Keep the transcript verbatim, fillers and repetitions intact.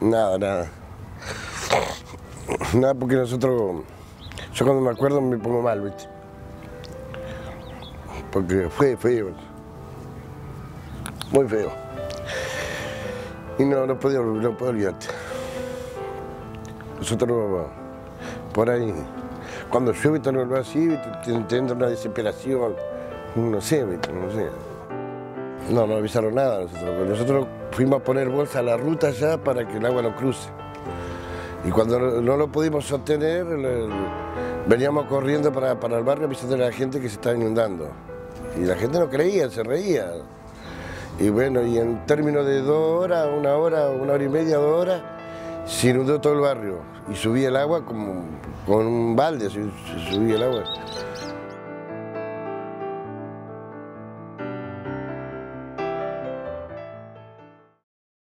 Nada, nada. Nada porque nosotros... Yo cuando me acuerdo me pongo mal, ¿viste? Porque fue feo. Muy feo. Y no, no podía, no podía olvidarte. Nosotros, por ahí, cuando llueve te lo así, te, te entra una desesperación. No sé, ¿viste? No sé. No, no avisaron nada nosotros. Nosotros fuimos a poner bolsa a la ruta ya para que el agua no cruce. Y cuando no lo pudimos sostener, veníamos corriendo para, para el barrio avisando a la gente que se estaba inundando. Y la gente no creía, se reía. Y bueno, y en términos de dos horas, una hora, una hora y media, dos horas, se inundó todo el barrio. Y subía el agua como con un balde, subía el agua.